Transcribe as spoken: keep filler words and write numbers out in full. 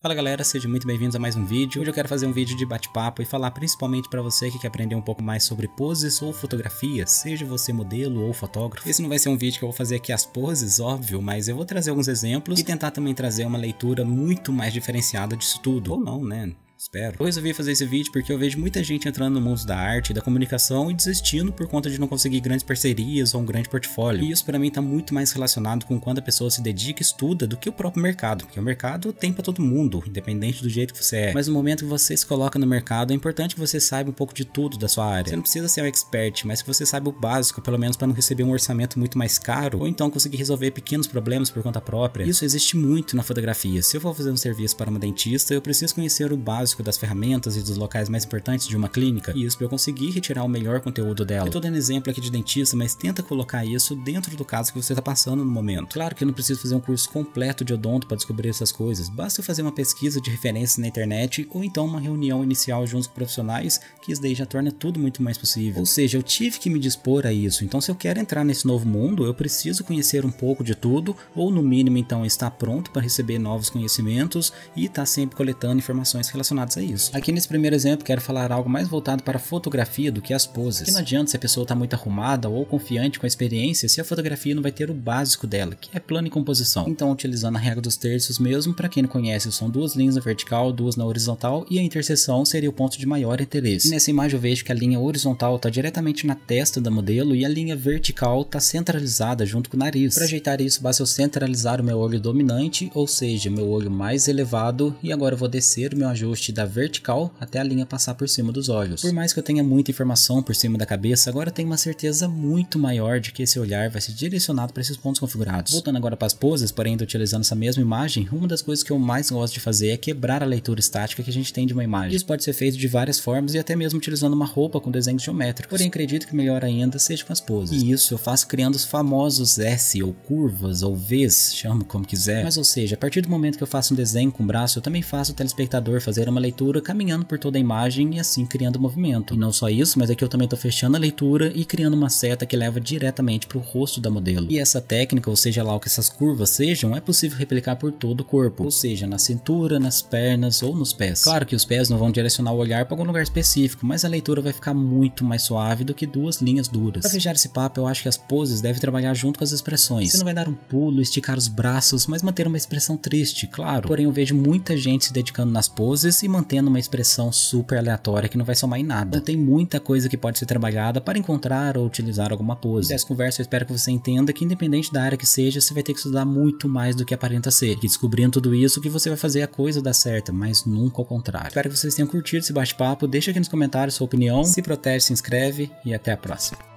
Fala galera, sejam muito bem-vindos a mais um vídeo. Hoje eu quero fazer um vídeo de bate-papo e falar principalmente para você que quer aprender um pouco mais sobre poses ou fotografia, seja você modelo ou fotógrafo. Esse não vai ser um vídeo que eu vou fazer aqui as poses, óbvio, mas eu vou trazer alguns exemplos e tentar também trazer uma leitura muito mais diferenciada disso tudo. Ou não, né? Espero. Eu resolvi fazer esse vídeo porque eu vejo muita gente entrando no mundo da arte e da comunicação e desistindo por conta de não conseguir grandes parcerias ou um grande portfólio. E isso pra mim tá muito mais relacionado com quando a pessoa se dedica e estuda do que o próprio mercado, porque o mercado tem pra todo mundo, independente do jeito que você é. Mas no momento que você se coloca no mercado, é importante que você saiba um pouco de tudo da sua área. Você não precisa ser um expert, mas que você saiba o básico, pelo menos pra não receber um orçamento muito mais caro, ou então conseguir resolver pequenos problemas por conta própria. Isso existe muito na fotografia. Se eu for fazer um serviço para uma dentista, eu preciso conhecer o básico das ferramentas e dos locais mais importantes de uma clínica, e isso para eu conseguir retirar o melhor conteúdo dela. Eu tô dando exemplo aqui de dentista, mas tenta colocar isso dentro do caso que você tá passando no momento. Claro que eu não preciso fazer um curso completo de odonto para descobrir essas coisas, basta eu fazer uma pesquisa de referências na internet ou então uma reunião inicial junto com profissionais, que isso daí já torna tudo muito mais possível. Ou seja, eu tive que me dispor a isso, então se eu quero entrar nesse novo mundo, eu preciso conhecer um pouco de tudo, ou no mínimo então estar pronto para receber novos conhecimentos e estar sempre coletando informações relacionadas a isso. Aqui nesse primeiro exemplo quero falar algo mais voltado para a fotografia do que as poses. Porque não adianta se a pessoa está muito arrumada ou confiante com a experiência se a fotografia não vai ter o básico dela, que é plano e composição. Então utilizando a regra dos terços mesmo, para quem não conhece, são duas linhas na vertical, duas na horizontal e a interseção seria o ponto de maior interesse. E nessa imagem eu vejo que a linha horizontal está diretamente na testa da modelo e a linha vertical está centralizada junto com o nariz. Para ajeitar isso basta eu centralizar o meu olho dominante, ou seja, meu olho mais elevado, e agora eu vou descer o meu ajuste da vertical até a linha passar por cima dos olhos. Por mais que eu tenha muita informação por cima da cabeça, agora eu tenho uma certeza muito maior de que esse olhar vai ser direcionado para esses pontos configurados. Voltando agora para as poses, porém ainda utilizando essa mesma imagem, uma das coisas que eu mais gosto de fazer é quebrar a leitura estática que a gente tem de uma imagem. Isso pode ser feito de várias formas e até mesmo utilizando uma roupa com desenhos geométricos, porém acredito que melhor ainda seja com as poses. E isso eu faço criando os famosos S ou curvas ou Vs, chama como quiser. Mas ou seja, a partir do momento que eu faço um desenho com o braço, eu também faço o telespectador fazer uma leitura caminhando por toda a imagem e assim criando movimento. E não só isso, mas aqui eu também estou fechando a leitura e criando uma seta que leva diretamente para o rosto da modelo. E essa técnica, ou seja lá o que essas curvas sejam, é possível replicar por todo o corpo, ou seja, na cintura, nas pernas ou nos pés. Claro que os pés não vão direcionar o olhar para algum lugar específico, mas a leitura vai ficar muito mais suave do que duas linhas duras. Para fechar esse papo, eu acho que as poses devem trabalhar junto com as expressões. Você não vai dar um pulo, esticar os braços, mas manter uma expressão triste, claro. Porém eu vejo muita gente se dedicando nas poses e mantendo uma expressão super aleatória que não vai somar em nada. Então, tem muita coisa que pode ser trabalhada para encontrar ou utilizar alguma pose. Dessa conversa eu espero que você entenda que independente da área que seja, você vai ter que estudar muito mais do que aparenta ser. E descobrindo tudo isso que você vai fazer a coisa dar certa, mas nunca ao contrário. Espero que vocês tenham curtido esse bate-papo, deixa aqui nos comentários sua opinião, se protege, se inscreve e até a próxima.